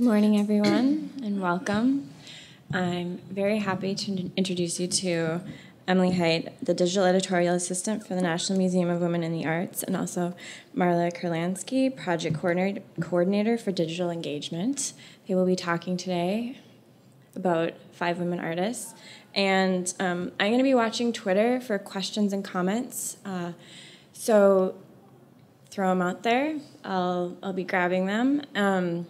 Good morning, everyone, and welcome. I'm very happy to introduce you to Emily Hyde, the Digital Editorial Assistant for the National Museum of Women in the Arts, and also Marla Kurlansky, Project Coordinator for Digital Engagement. They will be talking today about 5 women artists. And I'm going to be watching Twitter for questions and comments. So throw them out there. I'll be grabbing them. And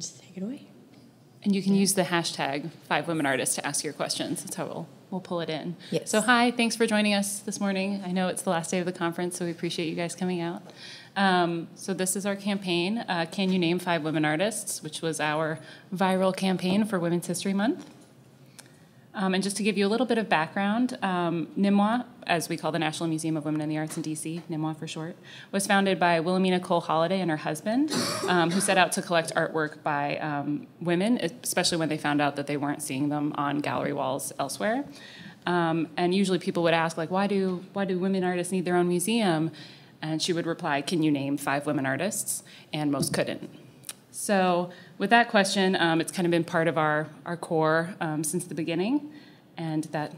take it away. And you can use the hashtag 5WomenArtists to ask your questions. That's how we'll pull it in. Yes. So hi, thanks for joining us this morning. I know it's the last day of the conference, so we appreciate you guys coming out. So this is our campaign, Can You Name 5 Women Artists, which was our viral campaign for Women's History Month. And just to give you a little bit of background, NMWA, as we call the National Museum of Women in the Arts in DC, NMWA for short, was founded by Wilhelmina Cole Holliday and her husband, who set out to collect artwork by women, especially when they found out that they weren't seeing them on gallery walls elsewhere. And usually people would ask, like, why do women artists need their own museum? And she would reply, can you name 5 women artists? And most couldn't. So with that question, it's kind of been part of our core since the beginning, and that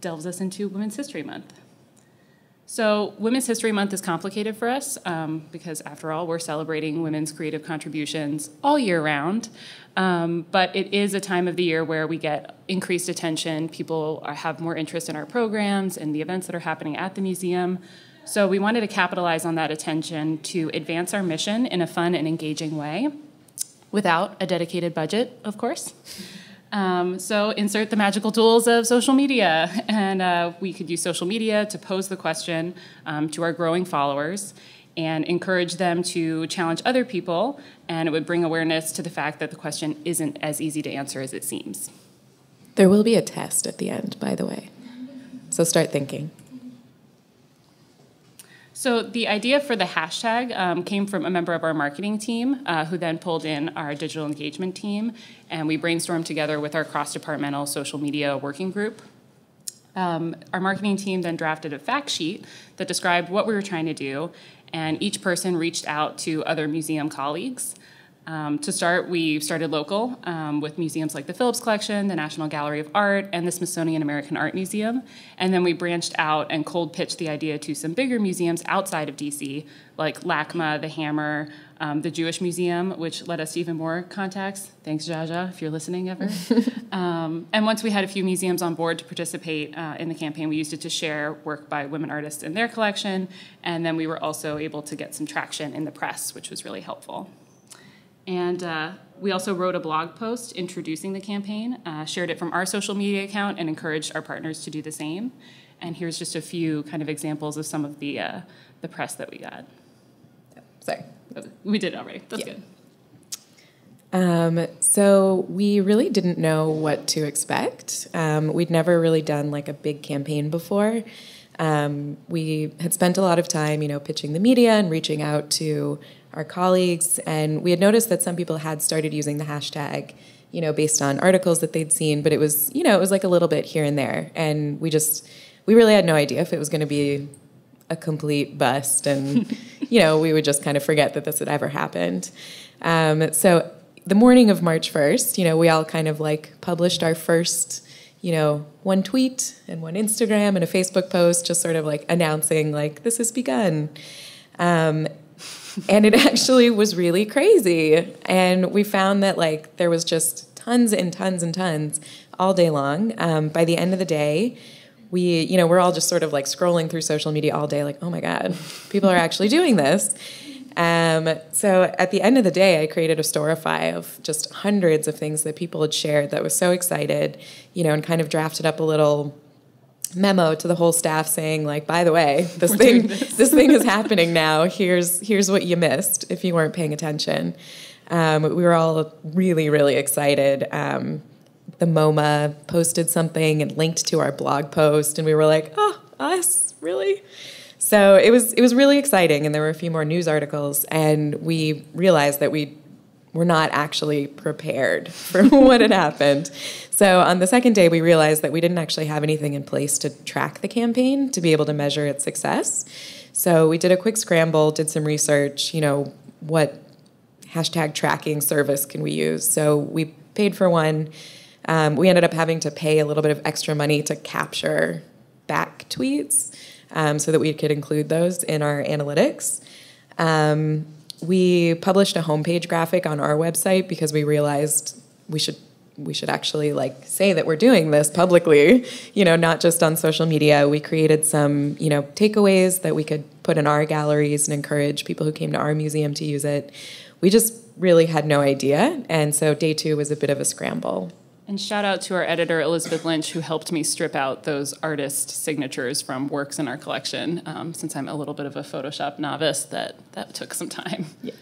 delves us into Women's History Month. So Women's History Month is complicated for us because, after all, we're celebrating women's creative contributions all year round, but it is a time of the year where we get increased attention. People have more interest in our programs and the events that are happening at the museum. So we wanted to capitalize on that attention to advance our mission in a fun and engaging way, without a dedicated budget, of course. So insert the magical tools of social media. And we could use social media to pose the question to our growing followers and encourage them to challenge other people. And it would bring awareness to the fact that the question isn't as easy to answer as it seems. There will be a test at the end, by the way. So start thinking. So the idea for the hashtag came from a member of our marketing team who then pulled in our digital engagement team, and we brainstormed together with our cross-departmental social media working group. Our marketing team then drafted a fact sheet that described what we were trying to do, and each person reached out to other museum colleagues. To start, we started local with museums like the Phillips Collection, the National Gallery of Art, and the Smithsonian American Art Museum. And then we branched out and cold pitched the idea to some bigger museums outside of DC, like LACMA, the Hammer, the Jewish Museum, which led us to even more contacts. Thanks, Jaja, if you're listening ever. And once we had a few museums on board to participate in the campaign, we used it to share work by women artists in their collection. And then we were also able to get some traction in the press, which was really helpful. And we also wrote a blog post introducing the campaign, shared it from our social media account, and encouraged our partners to do the same. And here's just a few kind of examples of some of the press that we got. Sorry. We did it already. That's good. So we really didn't know what to expect. We'd never really done like a big campaign before. We had spent a lot of time, you know, pitching the media and reaching out to our colleagues, and we had noticed that some people had started using the hashtag, you know, based on articles that they'd seen, but it was, you know, it was like a little bit here and there, and we really had no idea if it was going to be a complete bust, and, you know, we would just kind of forget that this had ever happened. So the morning of March 1st, you know, we all kind of like published our first, you know, one tweet and one Instagram and a Facebook post, just sort of like announcing like, this has begun. And it actually was really crazy. And we found that like there was just tons and tons and tons all day long. By the end of the day, we're all just sort of like scrolling through social media all day like, oh my God, people are actually doing this. So at the end of the day, I created a Storify of just hundreds of things that people had shared that was so excited, you know, and kind of drafted up a little memo to the whole staff saying, like, by the way, this thing is happening now. Here's what you missed if you weren't paying attention. We were all really, really excited. The MoMA posted something and linked to our blog post, and we were like, oh, us? Really? So it was really exciting, and there were a few more news articles, and we realized that we were not actually prepared for what had happened. So on the second day, we realized that we didn't actually have anything in place to track the campaign, to be able to measure its success. So we did a quick scramble, did some research, you know, what hashtag tracking service can we use? So we paid for one. We ended up having to pay a little bit of extra money to capture back tweets so that we could include those in our analytics. We published a homepage graphic on our website because we realized we should actually like say that we're doing this publicly, you know, not just on social media. We created some, you know, takeaways that we could put in our galleries and encourage people who came to our museum to use it. We just really had no idea, and so day two was a bit of a scramble. And shout out to our editor, Elizabeth Lynch, who helped me strip out those artist signatures from works in our collection, since I'm a little bit of a Photoshop novice, that took some time. Yeah.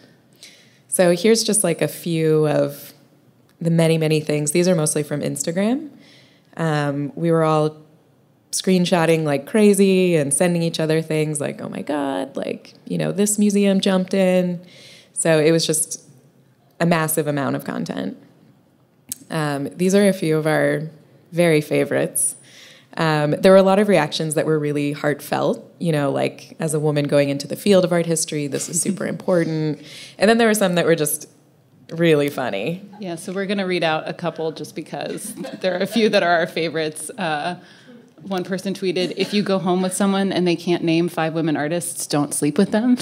So here's just like a few of the many, many things. These are mostly from Instagram. We were all screenshotting like crazy and sending each other things like, oh my God, like, you know, this museum jumped in. So it was just a massive amount of content. These are a few of our very favorites. There were a lot of reactions that were really heartfelt, you know, like, as a woman going into the field of art history, this is super important. And then there were some that were just really funny. Yeah, so we're going to read out a couple just because there are a few that are our favorites. One person tweeted, if you go home with someone and they can't name 5 women artists, don't sleep with them.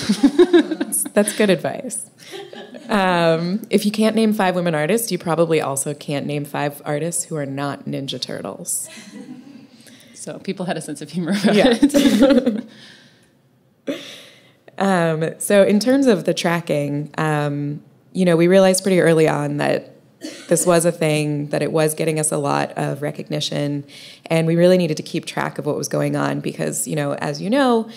That's good advice. If you can't name 5 women artists, you probably also can't name 5 artists who are not Ninja Turtles. So people had a sense of humor about it. So in terms of the tracking, you know, we realized pretty early on that this was a thing, that it was getting us a lot of recognition, and we really needed to keep track of what was going on because, you know, as you know,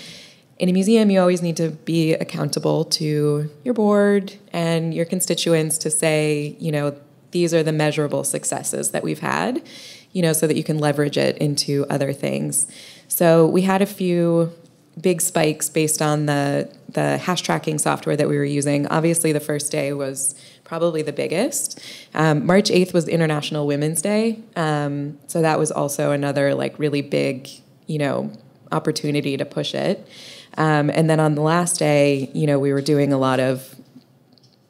in a museum, you always need to be accountable to your board and your constituents to say, you know, these are the measurable successes that we've had, you know, so that you can leverage it into other things. So we had a few big spikes based on the hash tracking software that we were using. Obviously, the first day was probably the biggest. March 8th was International Women's Day. So that was also another, like, really big, you know, opportunity to push it. And then on the last day, you know, we were doing a lot of,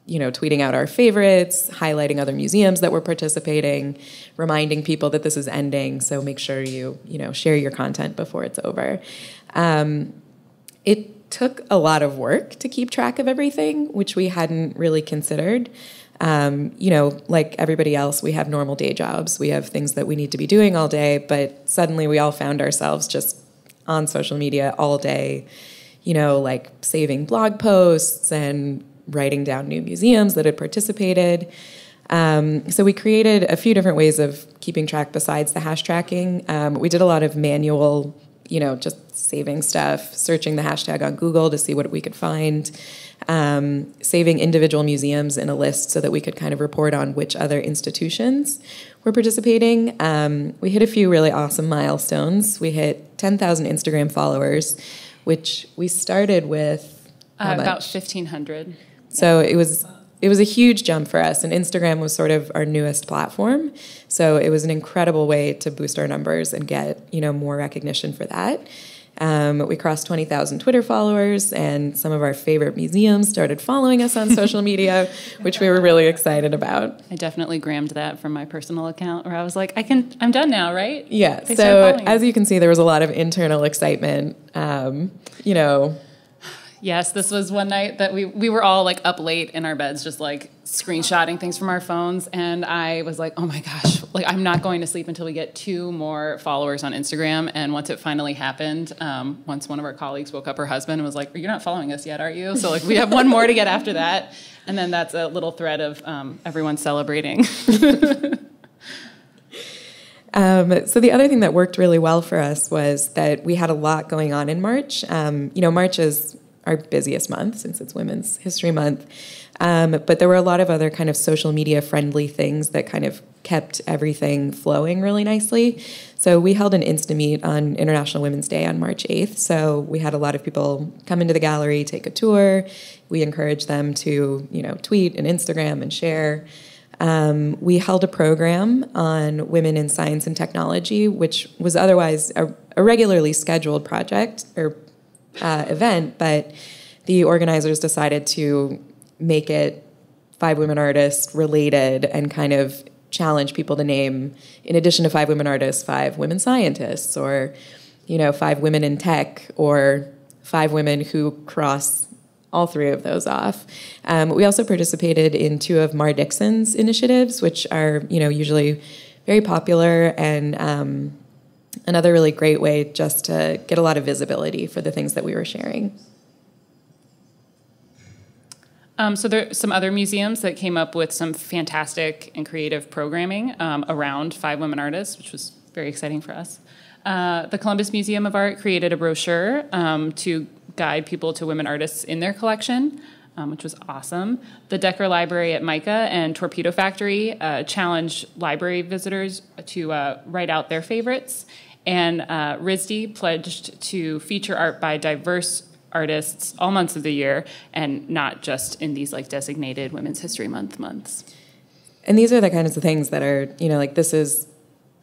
you know, tweeting out our favorites, highlighting other museums that were participating, reminding people that this is ending, so make sure you, you know, share your content before it's over. It took a lot of work to keep track of everything, which we hadn't really considered. You know, like everybody else, we have normal day jobs. We have things that we need to be doing all day, but suddenly we all found ourselves just on social media all day, you know, like saving blog posts and writing down new museums that had participated. So we created a few different ways of keeping track besides the hash tracking. We did a lot of manual, you know, just saving stuff, searching the hashtag on Google to see what we could find, saving individual museums in a list so that we could kind of report on which other institutions were participating. We hit a few really awesome milestones. We hit 10,000 Instagram followers, which we started with about 1,500. So it was a huge jump for us, and Instagram was sort of our newest platform. So it was an incredible way to boost our numbers and get, you know, more recognition for that. We crossed 20,000 Twitter followers, and some of our favorite museums started following us on social media, which we were really excited about. I definitely grammed that from my personal account, where I was like, I'm done now, right? Yeah, so as you can see, there was a lot of internal excitement, you know. Yes, this was one night that we were all like up late in our beds just like screenshotting things from our phones, and I was like, oh my gosh, like I'm not going to sleep until we get 2 more followers on Instagram. And once it finally happened, once one of our colleagues woke up her husband and was like, you're not following us yet, are you? So like we have 1 more to get after that. And then that's a little thread of everyone celebrating. So the other thing that worked really well for us was that we had a lot going on in March. You know, March is our busiest month since it's Women's History Month. But there were a lot of other kind of social media friendly things that kind of kept everything flowing really nicely. So we held an Insta Meet on International Women's Day on March 8th. So we had a lot of people come into the gallery, take a tour. We encouraged them to, you know, tweet and Instagram and share. We held a program on women in science and technology, which was otherwise a regularly scheduled project or event, but the organizers decided to make it Five Women Artists related and kind of challenge people to name, in addition to five women artists, five women scientists, or, you know, five women in tech, or five women who cross all three of those off. We also participated in two of Mar Dixon's initiatives, which are, you know, usually very popular, and another really great way just to get a lot of visibility for the things that we were sharing. So there are some other museums that came up with some fantastic and creative programming around five women artists, which was very exciting for us. The Columbus Museum of Art created a brochure to guide people to women artists in their collection, which was awesome. The Decker Library at MICA and Torpedo Factory challenged library visitors to write out their favorites, and RISD pledged to feature art by diverse artists all months of the year, and not just in these like designated Women's History Month months. And these are the kinds of things that are, you know, like this is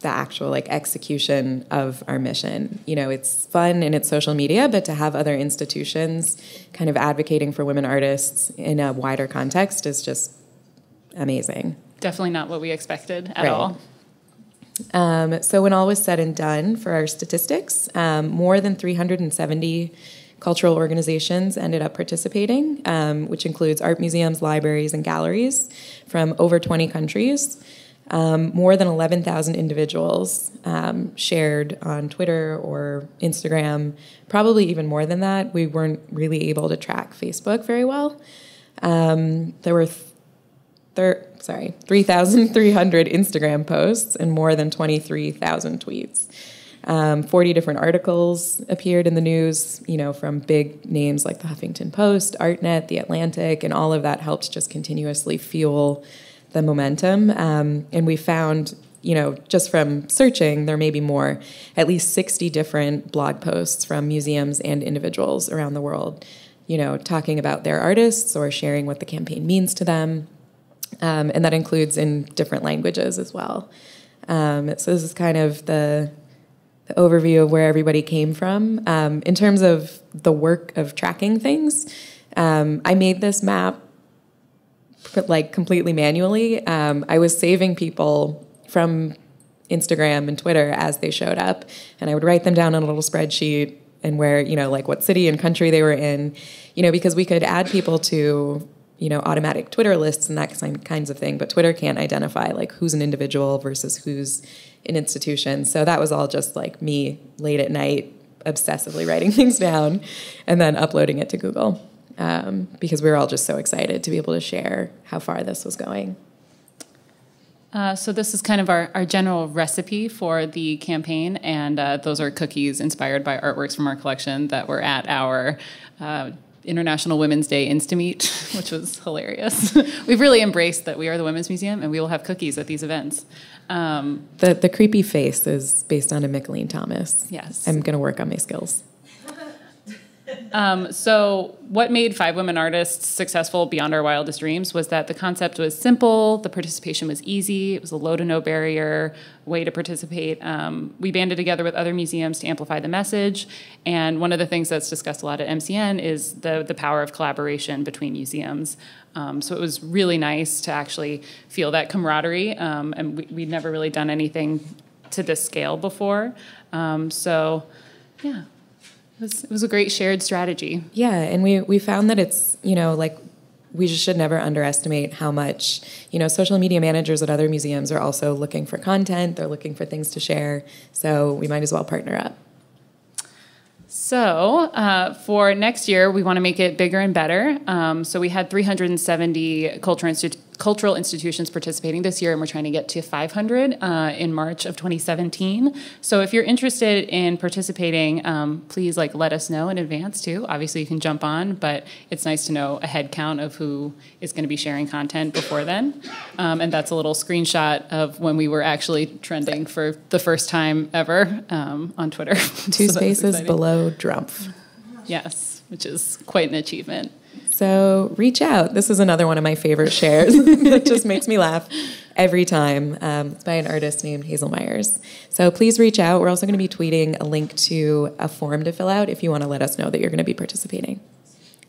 the actual like execution of our mission. You know, it's fun and it's social media, but to have other institutions kind of advocating for women artists in a wider context is just amazing. Definitely not what we expected at all. So when all was said and done for our statistics, more than 370 cultural organizations ended up participating, which includes art museums, libraries, and galleries from over 20 countries. More than 11,000 individuals shared on Twitter or Instagram, probably even more than that. We weren't really able to track Facebook very well. There were 3,300 Instagram posts and more than 23,000 tweets. 40 different articles appeared in the news, you know, from big names like the Huffington Post, Artnet, The Atlantic, and all of that helped just continuously fuel the momentum. And we found, you know, just from searching, there may be more, at least 60 different blog posts from museums and individuals around the world, you know, talking about their artists or sharing what the campaign means to them. And that includes in different languages as well. So this is kind of the overview of where everybody came from. In terms of the work of tracking things, I made this map like completely manually. I was saving people from Instagram and Twitter as they showed up, and I would write them down on a little spreadsheet and where, you know, like what city and country they were in, you know, because we could add people to, you know, automatic Twitter lists and that kinds of thing, but Twitter can't identify like who's an individual versus who's in institutions. So that was all just like me late at night obsessively writing things down and then uploading it to Google because we were all just so excited to be able to share how far this was going. So this is kind of our general recipe for the campaign, and those are cookies inspired by artworks from our collection that were at our International Women's Day Instameet, which was hilarious. We've really embraced that we are the Women's Museum and we will have cookies at these events. The creepy face is based on a Mickalene Thomas. Yes. I'm going to work on my skills. So what made Five Women Artists successful beyond our wildest dreams was that the concept was simple, the participation was easy, it was a low to no barrier way to participate. We banded together with other museums to amplify the message, and one of the things that's discussed a lot at MCN is the power of collaboration between museums. So it was really nice to actually feel that camaraderie, and we'd never really done anything to this scale before. So yeah. It was a great shared strategy. Yeah, and we found that it's, you know, like we just should never underestimate how much, you know, social media managers at other museums are also looking for content, they're looking for things to share, so we might as well partner up. So for next year, we want to make it bigger and better. So we had 370 cultural institutions participating this year, and we're trying to get to 500 in March of 2017. So if you're interested in participating, please like let us know in advance too. Obviously, you can jump on, but it's nice to know a head count of who is going to be sharing content before then. And that's a little screenshot of when we were actually trending for the first time ever on Twitter. 2 spaces below Drumpf. Yes, which is quite an achievement. So reach out. This is another one of my favorite shares that just makes me laugh every time. It's by an artist named Hazel Myers. So please reach out. We're also going to be tweeting a link to a form to fill out if you want to let us know that you're going to be participating.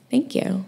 Thank you.